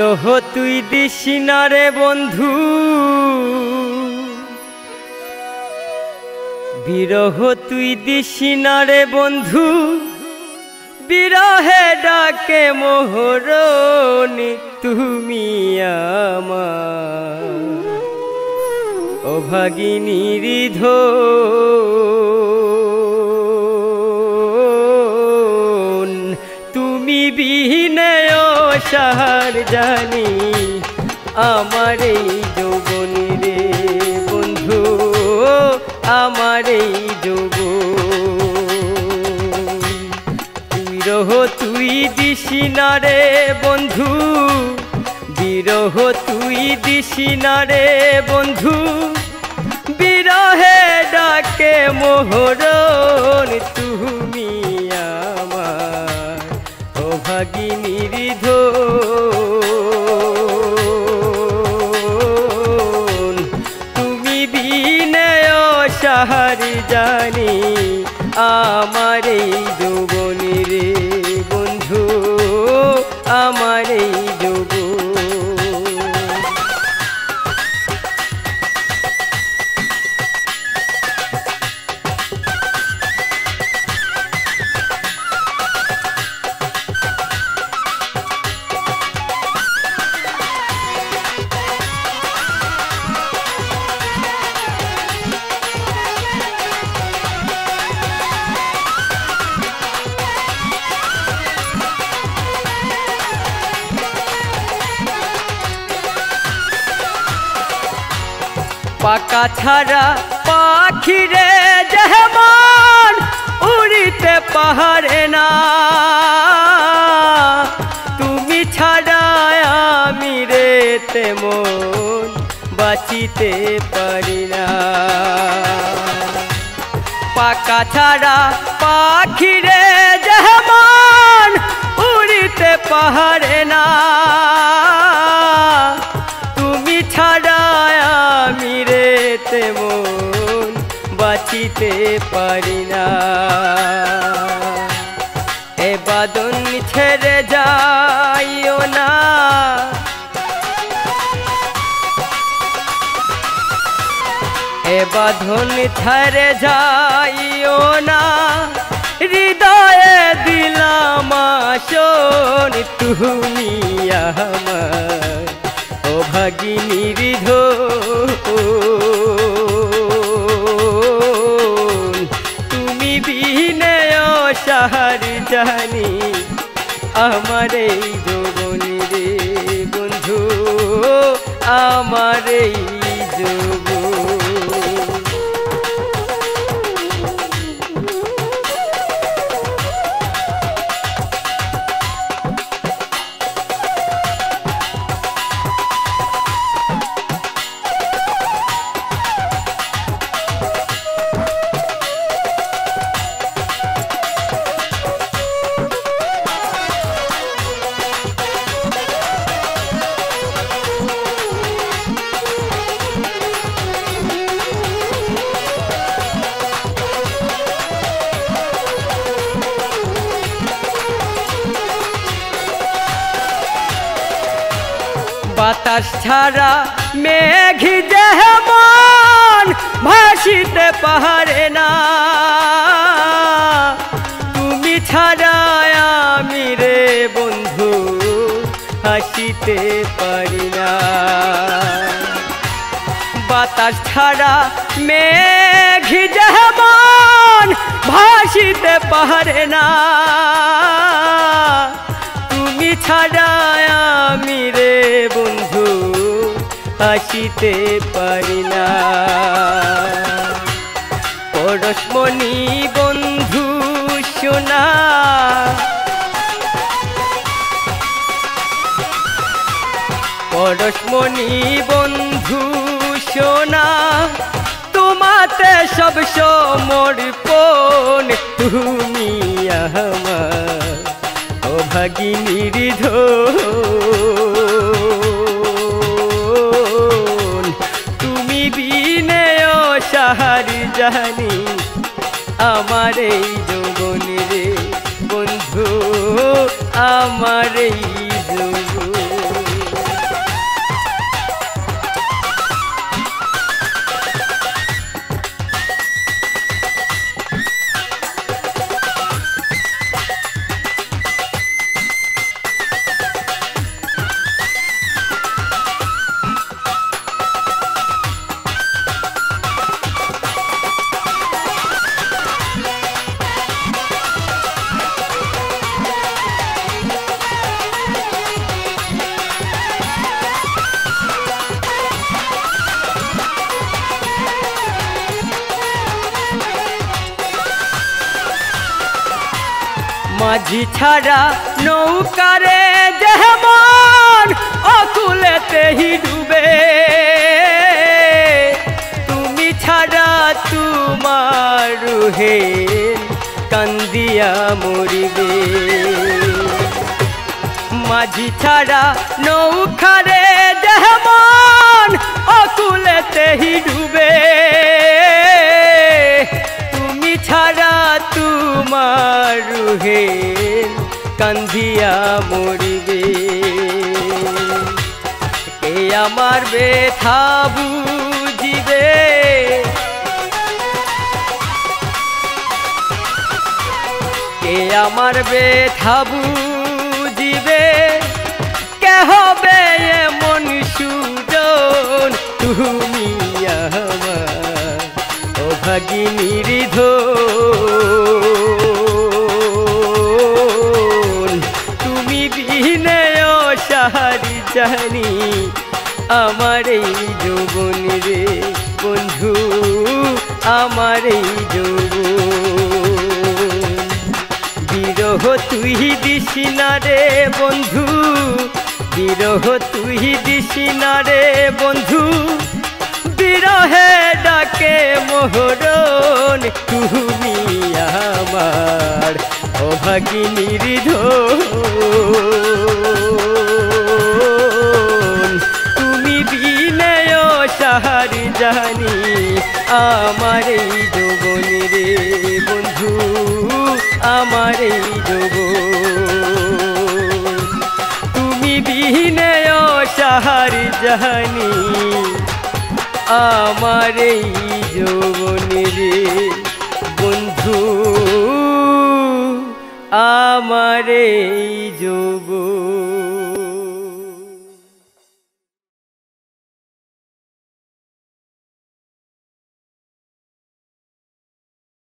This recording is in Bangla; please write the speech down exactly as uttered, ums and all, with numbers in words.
বিরহ তুই দিসিনারে বন্ধু, বিরহ তুই দিসিনারে বন্ধু, বিরহে ডাকে মোহরণি তুমি আমার। ও ভাগিনী নিধন তুমি বিহীনে সাহার জানি আমার এই যৌবন রে বন্ধু, আমার এই যৌবন। বিরহ তুই দিসিনারে বন্ধু, বিরহ তুই দিসিনারে বন্ধু, বিরহে ডাকে মোহরণ তুমি আমার। ও ভাগিনী নিধন তুমি বিনে সাহারি জানি আমার এই যৌবন রে বন্ধু, আমার এই যৌবন। পাকা ছাড়া পাখিরে যেমন উড়িতে পাহাড়ে না, তুমি ছাড়া আমি রে তেমন বাঁচিতে পারি না। পাকা ছাড়া পাখিরে যেমন উড়িতে পাহাড়ে না, তুমি ছাড়া মন বাঁচিতে পারি না। এ বাদন ছেড়ে যাইও না, এ বাঁধন ছেড়ে যাইও না, হৃদয়ে দিলাম আসন তুমি আমার। ও ভাগিনী নিধন তুমি বিহীনে সাহারি জানি আমার এই যৌবন রে বন্ধু, আমার এই যৌবন। বাতাস ছাড়া মেঘি যেমন ভাসিতে পারে না, তুমি ছাড়া আমি রে বন্ধু হাসিতে পারি না। বাতাস ছাড়া মেঘি যেমন ভাসিতে পারে না, তুমি ছাড়া আমি রে বন্ধু আসিতে পারি না। পরশমণি বন্ধু শোনা, পরশমণি বন্ধু শোনা, তোমাতে সব সমর্পণ তুমি আমার। ও ভাগিনী নিধন তুমি বিনে সাহারি জানি আমার এই যৌবন রে বন্ধু, আমার এই যৌবন। माझी छाड़ा नौकारे जहमान अकुलते ही डूबे तुमी छाड़ा तुमारुहे कंदिया मरिबे माझी छाड़ा नौकारे जहमान अकुलते ही डूबे तुमी छाड़ा तुमारुहे कंदिया मरिबे के आमार बेथा बुझिबे के आमार बेथा बुझिबे के होबे एमन सुजन तुमी आमार ओ भागिनी रिधो জানি আমার এই জীবন রে বন্ধু আমার এই জীবন বিরহ তুই দিসনা রে বন্ধু বিরহ তুই দিসনা রে বন্ধু বিরহে ডাকে মোহরণ তুমি আমার ও ভাগিনী হৃদয় हर जानी आमारे जोबन रे बंधु आमारे जोबन तुमी बिने ओशाहर जानी आमारे जोबन रे बंधु आमारे जोबन।